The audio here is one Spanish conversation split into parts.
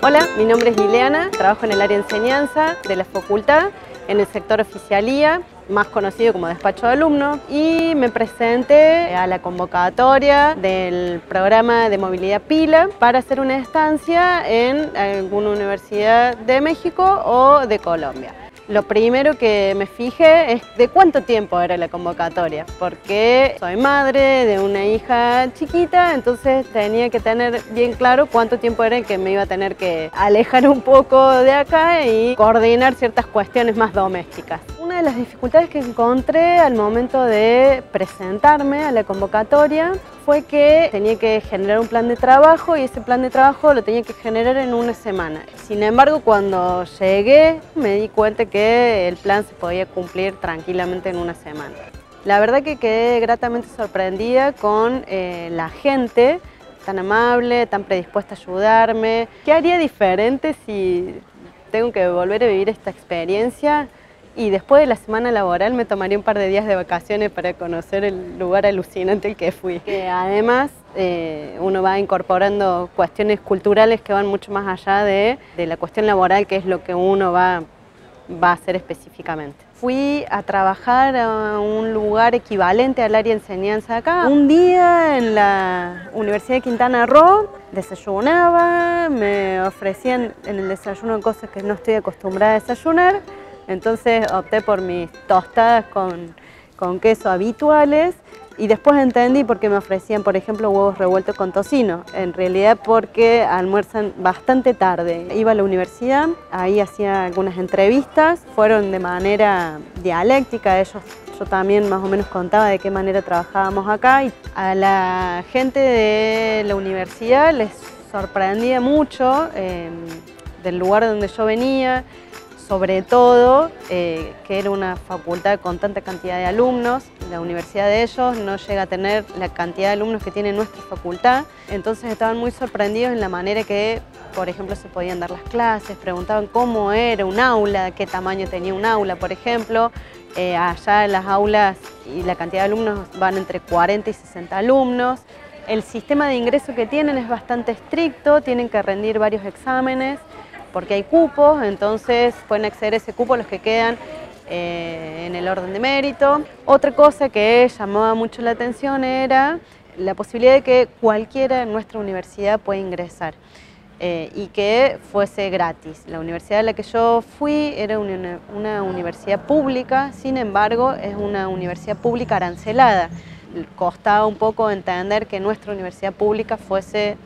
Hola, mi nombre es Ileana, trabajo en el área de enseñanza de la facultad, en el sector oficialía, más conocido como despacho de alumnos, y me presenté a la convocatoria del programa de movilidad PILA para hacer una estancia en alguna universidad de México o de Colombia. Lo primero que me fijé es de cuánto tiempo era la convocatoria, porque soy madre de una hija chiquita, entonces tenía que tener bien claro cuánto tiempo era que me iba a tener que alejar un poco de acá y coordinar ciertas cuestiones más domésticas. Una de las dificultades que encontré al momento de presentarme a la convocatoria fue que tenía que generar un plan de trabajo y ese plan de trabajo lo tenía que generar en una semana. Sin embargo, cuando llegué me di cuenta que el plan se podía cumplir tranquilamente en una semana. La verdad que quedé gratamente sorprendida con la gente tan amable, tan predispuesta a ayudarme. ¿Qué haría diferente si tengo que volver a vivir esta experiencia? Y después de la semana laboral me tomaría un par de días de vacaciones para conocer el lugar alucinante al que fui. Que además uno va incorporando cuestiones culturales que van mucho más allá de la cuestión laboral, que es lo que uno va a hacer específicamente. Fui a trabajar a un lugar equivalente al área de enseñanza acá. Un día en la Universidad de Quintana Roo desayunaba, me ofrecían en el desayuno cosas que no estoy acostumbrada a desayunar. Entonces opté por mis tostadas con queso habituales y después entendí por qué me ofrecían, por ejemplo, huevos revueltos con tocino. En realidad porque almuerzan bastante tarde. Iba a la universidad, ahí hacía algunas entrevistas, fueron de manera dialéctica, ellos, yo también más o menos contaba de qué manera trabajábamos acá. Y a la gente de la universidad les sorprendía mucho del lugar donde yo venía, sobre todo que era una facultad con tanta cantidad de alumnos. La universidad de ellos no llega a tener la cantidad de alumnos que tiene nuestra facultad, entonces estaban muy sorprendidos en la manera que, por ejemplo, se podían dar las clases, preguntaban cómo era un aula, qué tamaño tenía un aula, por ejemplo. Allá en las aulas y la cantidad de alumnos van entre 40 y 60 alumnos. El sistema de ingreso que tienen es bastante estricto, tienen que rendir varios exámenes, porque hay cupos, entonces pueden acceder a ese cupo los que quedan en el orden de mérito. Otra cosa que llamaba mucho la atención era la posibilidad de que cualquiera en nuestra universidad pueda ingresar y que fuese gratis. La universidad a la que yo fui era una universidad pública, sin embargo es una universidad pública arancelada. Costaba un poco entender que nuestra universidad pública fuese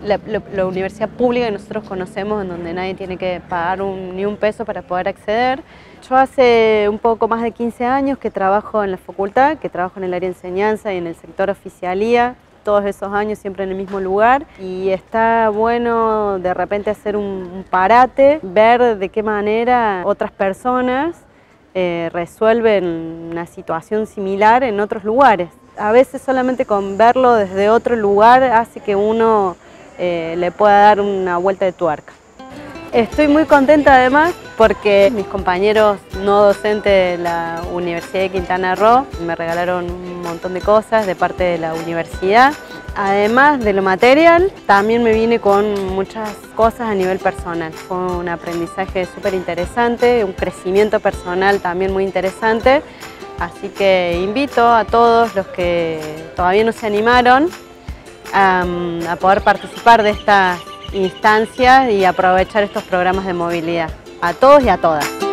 la universidad pública que nosotros conocemos, en donde nadie tiene que pagar ni un peso para poder acceder. Yo hace un poco más de 15 años que trabajo en la facultad, que trabajo en el área de enseñanza y en el sector oficialía, todos esos años siempre en el mismo lugar, y está bueno de repente hacer un parate, ver de qué manera otras personas resuelven una situación similar en otros lugares. A veces solamente con verlo desde otro lugar hace que uno le pueda dar una vuelta de tuerca. Estoy muy contenta además porque mis compañeros no docentes de la Universidad de Quintana Roo me regalaron un montón de cosas de parte de la universidad. Además de lo material, también me vine con muchas cosas a nivel personal. Fue un aprendizaje súper interesante, un crecimiento personal también muy interesante. Así que invito a todos los que todavía no se animaron a poder participar de estas instancias y aprovechar estos programas de movilidad. A todos y a todas.